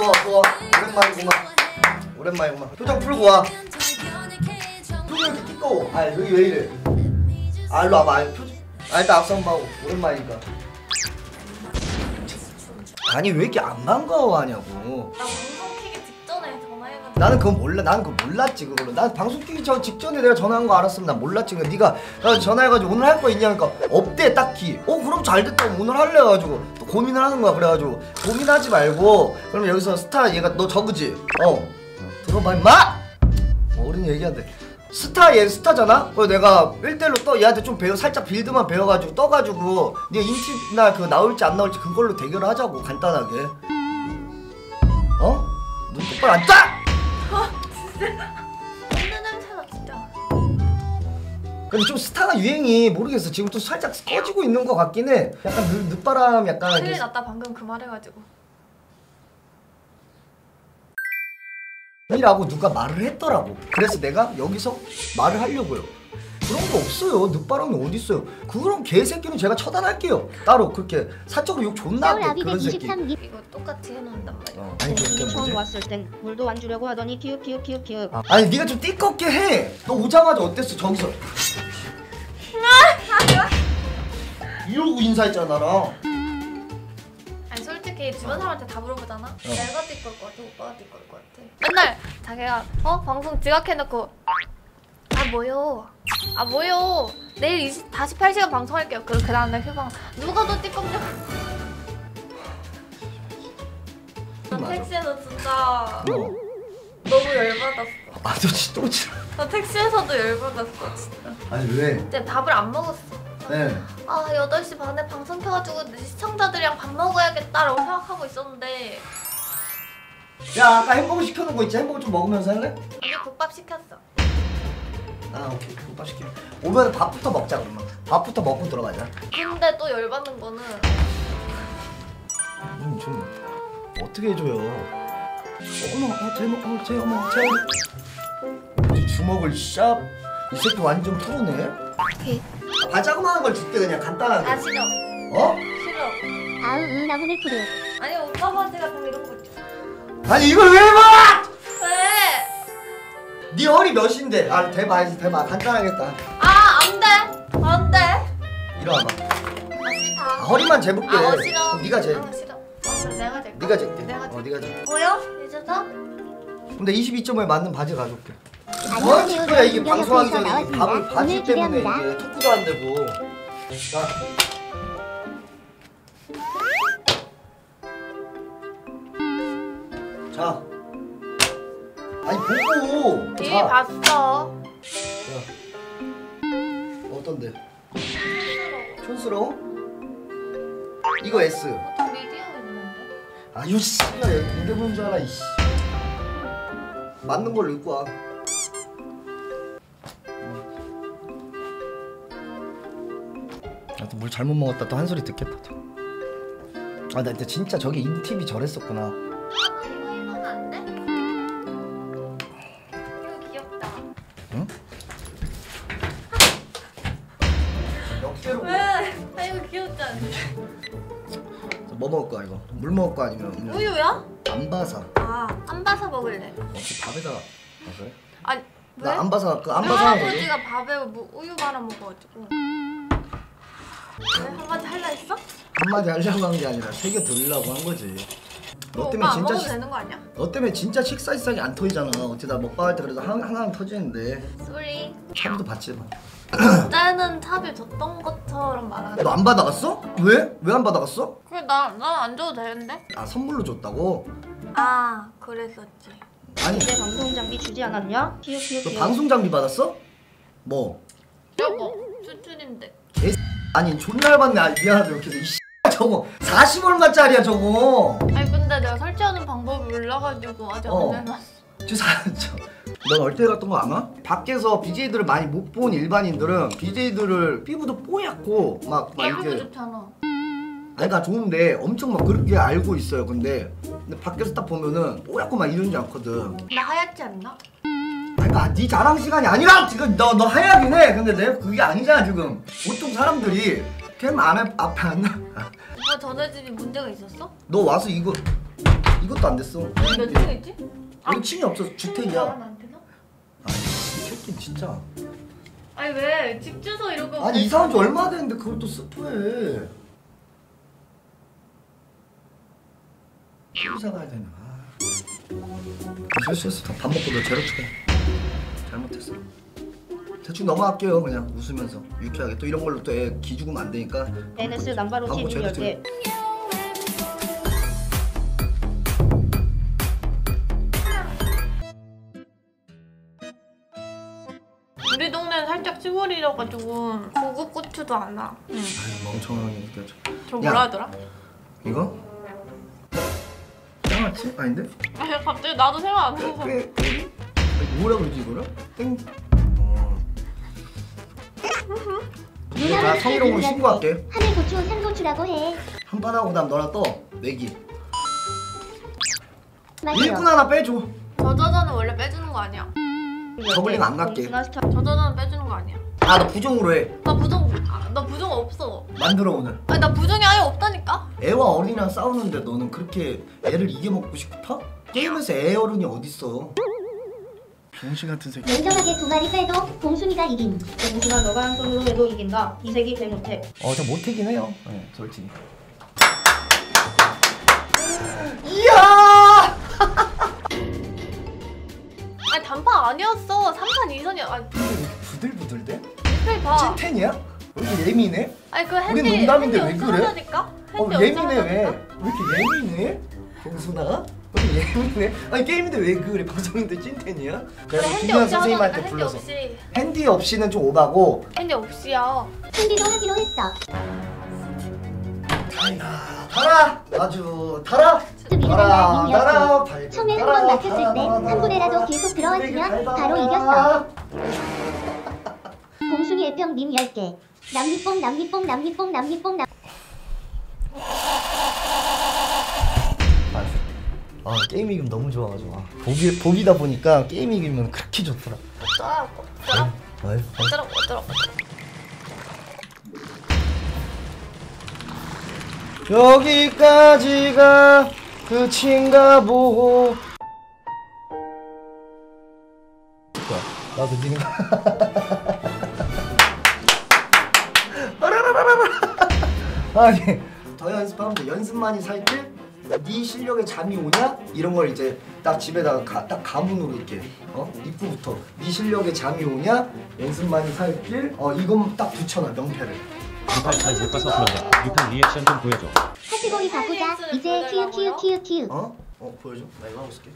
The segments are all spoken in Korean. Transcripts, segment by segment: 어서와. 오랜만이구만. 표정 풀고 와. 표정 이렇게 뜨거워. 아 여기 왜 이래. 아 일로 와봐. 아 일단 앞서 한번 하고. 오랜만이니까. 아니 왜 이렇게 안 반가워하냐고. 나 방송 키기 직전에 전화해가지고. 나는 그건 몰라. 나는 그거 몰랐지 그걸로. 난 방송 키기 전 직전에 내가 전화한 거 알았으면 난 몰랐지. 근데 네가 전화해가지고 오늘 할 거 있냐니까 없대 딱히. 그럼 잘 됐다고 오늘 할래 해가지고 또 고민을 하는 거야. 그래가지고 고민하지 말고. 그럼 여기서 스타 얘가 너 저그지? 들어봐 임마. 어른이 얘기한대. 스타 얘 스타잖아? 그래서 내가 1대1로 떠. 얘한테 좀 배워. 살짝 빌드만 배워가지고 떠가지고 네가 인티나 그 나올지 안 나올지 그걸로 대결을 하자고 간단하게. 눈 똑바로 안 떠! 진짜 완전 냄새나 진짜. 근데 좀 스타가 유행이 모르겠어. 지금 또 살짝 꺼지고 있는 것 같긴 해. 약간 늦바람 약간 큰일 이렇게... 났다 방금 그 말 해가지고. 이라고 누가 말을 했더라고. 그래서 내가 여기서 말을 하려고요. 그런 거 없어요. 늦바람이 어딨어요. 그런 개새끼는 제가 처단할게요. 따로 그렇게 사적으로 욕 존나 할게. 그런 새끼 이거 똑같이 해놓는단 말이야. 아니 그렇게 뭐지? 처음 왔을 땐 물도 안 주려고 하더니 키읔. 아니 네가 좀 띠껍게 해. 너 오자마자 어땠어 저기서 이러고 인사했잖아 나랑. 솔직히 주변 사람한테 다 물어보잖아? 내가 띠꺼울 것 같아? 오빠가 띠꺼울 것 같아? 맨날 자기가 방송 지각해놓고 아 뭐요 내일 48시간 방송할게요. 그 다음날 휴방. 누가 더 띠꺼울까? 나 택시에서 진짜 너무 열받았어. 아 너 진짜 똥치라. 나 택시에서도 열받았어 진짜. 아니 왜? 진짜 밥을 안 먹었어. 네. 아 8시 반에 방송 켜가지고 시청자들이랑 밥 먹어야겠다라고 생각하고 있었는데. 야 아까 햄버거 시켜놓은 거 있지? 햄버거 좀 먹으면서 할래? 우리 국밥 시켰어. 아 오케이 국밥 시켜. 오면 밥부터 먹자. 그러면 밥부터 먹고 들어가자. 근데 또 열받는 거는 좀 어떻게 해줘요. 어머 주먹을 샵. 이 새끼 완전 프로네. 오케이. 바자그마한 걸 줄게 그냥 간단하게. 아 싫어. 싫어. 아우 나무늘 뿌려. 아니 오빠 바지가 그럼 이런 거 있지. 아니 이걸 왜 해봐! 왜? 네 허리 몇인데? 아 대봐 간단하겠다. 아 안돼. 일어나봐. 아 싫다. 아, 허리만 재볼게. 아 싫어. 네가 재. 아 싫어. 그럼 내가 재. 네가 재게. 네가 재. 뭐요? 이제서? 근데 22.5에 맞는 바지 가져올게. 뭐야 이거야. 이게 방송하기 전에 밥을 바지 때문에 이게 토크도 안 되고. 자. 아니 보고. 이 봤어. 야. 어떤데? 촌스러워? 이거 S. 보통 미디어가 있는데. 아유 씨야 이게 뭔지 알아 이씨. 맞는 걸로 입고 와. 또 물 잘못 먹었다 또 한 소리 듣겠다. 아 나 진짜 저기 인팁이 저랬었구나. 이거 입으면 안 돼? 이거 귀엽다. 응? 역대로. 왜? 아 이거 귀엽지 않니? 뭐 먹을 거야 이거? 물 먹을 거 아니면 우유야? 안바사. 아 안바사 먹을래. 혹시 밥에다가 그래? 아니 왜? 나 안바사 그 안바사 하는 거지? 할아버지가 밥에 뭐 우유 말아 먹어가지고. 왜? 한마디 할라 했어? 한마디 하려고 한 게 아니라 새겨 들으려고 한 거지. 너 때문에 진짜 먹어도 되는 거 아니야? 너 때문에 진짜 식사시상이 안 터지잖아. 어쩌다 먹방 할 때 그래도 하나는 터지는데. 쏘리. 차비도 받지 마. 나는 차비 줬던 것처럼 말하는. 너 안 받아갔어? 왜? 왜 안 받아갔어? 그래 난 안 줘도 되는데. 아 선물로 줬다고? 아 그랬었지. 아니 내 방송 장비 주지 않았냐? 너 방송 장비 받았어? 뭐? 저거 추출인데. 아니 존나 열받네. 아 미안하다 이렇게 해서. 이씨 저거 40얼마짜리야 저거. 아니 근데 내가 설치하는 방법이 몰라가지고 아직 안 해놨어. 넌 얼때 갔던 거 아마? 밖에서 BJ들을 많이 못 본 일반인들은 BJ들을 피부도 뽀얗고 막 이렇게 피부 좋잖아. 내가 좋은데 엄청 막 그렇게 알고 있어요. 근데 밖에서 딱 보면은 뽀얗고 막 이런지 않거든. 나 하얗지 않나? 아, 네 자랑 시간이 아니라 지금 너 하야긴 해. 근데 내가 그게 아니잖아 지금. 보통 사람들이 캠 앞에 안 나. 오빠 전화진이 문제가 있었어? 너 와서 이거 1층도 안 됐어. 몇 층에 있지? 1층이 없어서 주택이야. 안 되나? 아니 새끼 진짜. 아니 왜 집 주소 이러고. 아니 이사한 지 얼마 됐는데 그걸 또 스포해. 이사 가야 되나? 실수했어. 밥 먹고 너 제로 추가. 잘못했어. 대충 넘어갈게요. 그냥 웃으면서 유쾌하게. 또 이런 걸로 또 애 기죽으면 안 되니까. NS 남바로 기준이었대. 우리 동네는 살짝 시골이라가지고 고급 고추도 안 나. 응. 아유 멍청하게 느껴져. 저 뭐라 하더라? 이거? 장아찌? 아닌데? 아니 갑자기 나도 생각 안 나서. 뭐라 그러지 이거를? 땡. 내가 성희롱으로 신고할게. 하늘 고추, 산고추라고 해. 한 판 하고 그다음 너랑 또 내기. 일꾼 하나 빼줘. 저저저는 원래 빼주는 거 아니야. 저글링 안 갈게. 저저저는 빼주는 거 아니야. 아 나 부정으로 해. 나 부정 없어. 만들어 오늘. 아니 나 부정이 아예 없다니까. 애와 어린이랑 싸우는데 너는 그렇게 애를 이겨먹고 싶어? 게임에서 애 어른이 어딨어? 봉순 같은 새끼. 냉정하게 두 마리 빼도 봉순이가 이긴. 봉순아 너가 한 손으로 해도 이긴다. 이 새끼 개 못해. 저 못해긴 해요. 네, 솔직히. 이야! 아니 단판 아니었어. 3판 2선이야. 아니 부들부들대? 리플 봐. 찐텐이야? 왜 이렇게 예민해? 아니 그 핸디. 우리 농담인데 왜 그래? 예민해 왜 이렇게 예민해? 봉순아? 예민해? 아니 게임인데 왜 그래? 방송인데 찐텐이야? 그래서 김현 선생님한테 불러서 핸디 없이는 좀 오바고. 핸디 없이요. 핸디도 하기로 했어. 달아! 아주 달아! 달아! 달아! 처음에 한 번 막혔을 때 한 분이라도 계속 들어왔으면 바로 이겼어. 봉순이 애평 밈 10개. 남미뽕 남미뽕 남미뽕 남미뽕 남. 아 게임 이기면 너무 좋아가지고 보기다 보니까 게임 이기면 그렇게 좋더라. 여기까지가 끝인가 보고. 나도 이기는 거야. 아니 더 연습하면 돼. 연습만이 살길? 네 실력에 잠이 오냐? 이런 걸 이제 딱 집에다가 딱 가문으로 이렇게 입구부터 네 실력에 잠이 오냐? 연습 많이 살 길? 이건 딱 붙여놔 명패를. 유판 잘 못 봐서 그런가? 유판 리액션 좀 보여줘. 카테고리 바꾸자. 이제 키우. 보여줘. 나 이거 하고 있을게.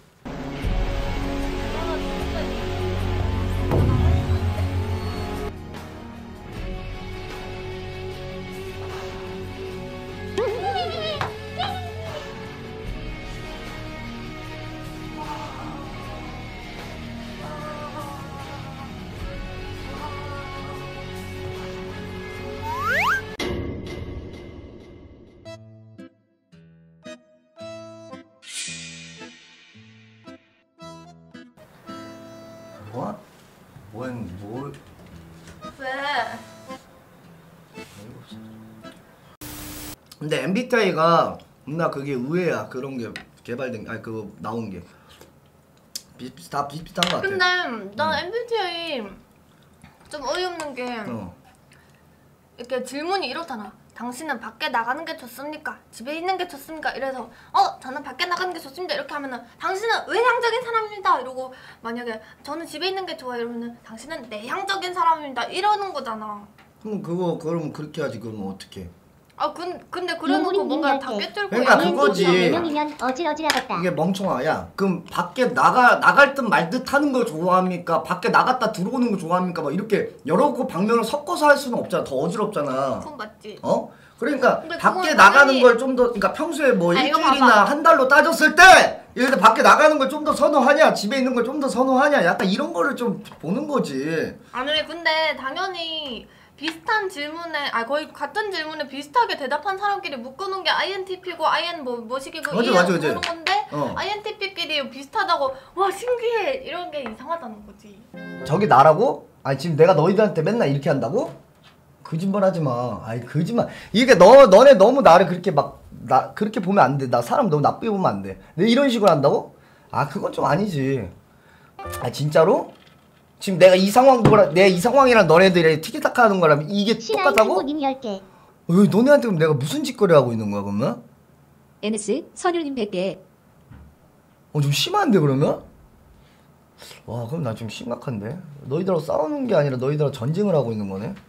뭐? 뭘? 왜? 근데 MBTI가 나 그게 의외야. 그런 게 개발된 게, 아니 그거 나온 게 다 비슷한 거 같아. 근데 난 MBTI 좀 어이없는 게 이렇게 질문이 이렇잖아. 당신은 밖에 나가는 게 좋습니까? 집에 있는 게 좋습니까? 이래서 저는 밖에 나가는 게 좋습니다 이렇게 하면은 당신은 외향적인 사람입니다 이러고, 만약에 저는 집에 있는 게 좋아요 이러면은 당신은 내향적인 사람입니다 이러는 거잖아. 그럼 그럼 그렇게 하지. 그럼 어떻게? 근데 그래놓고 뭔가 다 꿰뚫고. 그러니까 그거지. 이게 멍청아. 야 그럼 밖에 나갈 듯 말 듯 하는 걸 좋아합니까? 밖에 나갔다 들어오는 걸 좋아합니까? 막 이렇게 여러 그 방면을 섞어서 할 수는 없잖아. 더 어지럽잖아. 그건 맞지. 그러니까 밖에 나가는 걸 좀 더, 그러니까 평소에 뭐 일주일이나 한 달로 따졌을 때 예를 들어 밖에 나가는 걸 좀 더 선호하냐 집에 있는 걸 좀 더 선호하냐 약간 이런 거를 좀 보는 거지. 아니 근데 당연히 비슷한 질문에 거의 같은 질문에 비슷하게 대답한 사람끼리 묶어놓은 게 INTP고 IN 뭐시기고 이런 건데 INTP끼리 비슷하다고 와 신기해 이런 게 이상하다는 거지. 저게 나라고? 아니 지금 내가 너희들한테 맨날 이렇게 한다고? 거짓말하지 마. 아이 거짓말. 이게 너네 너무 나를 그렇게 막 나 그렇게 보면 안 돼. 나 사람 너무 나쁘게 보면 안 돼. 근데 이런 식으로 한다고? 아 그건 좀 아니지. 아 진짜로? 지금 내가 이 상황 뭐라 내 이 상황이랑 너네들이 티키타카 하는 거라면 이게 똑같다고? 님 10개. 어이 너네한테 그럼 내가 무슨 짓거리 하고 있는 거야 그러면? NS 선율님 100개. 어 좀 심한데 그러면? 와 그럼 나 좀 심각한데? 너희들하고 싸우는 게 아니라 너희들하고 전쟁을 하고 있는 거네?